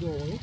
going.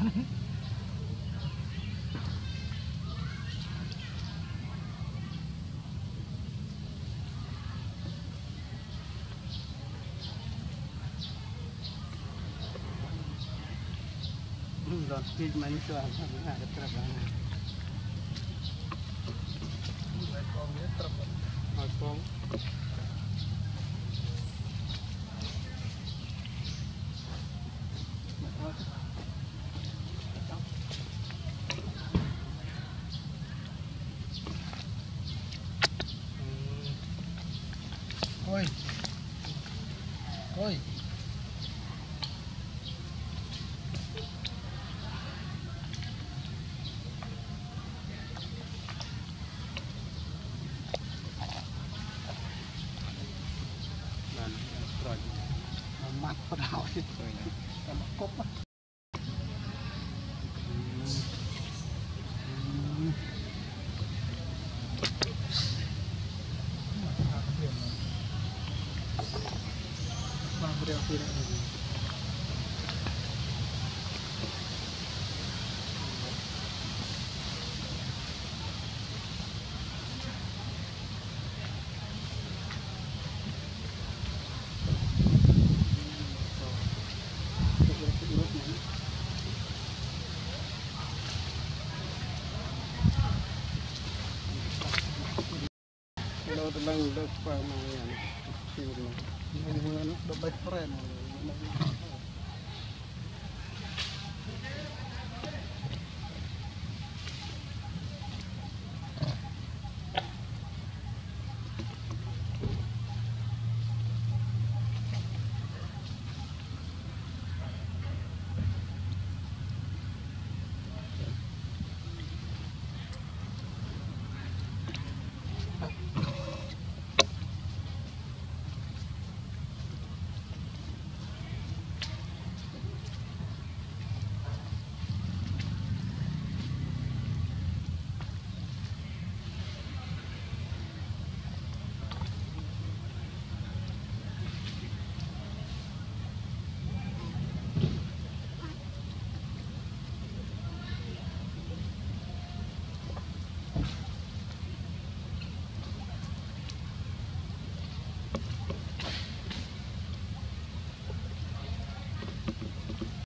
He's managed to Lang dapat mga yan. Sure na. Hindi mo na dapat friend.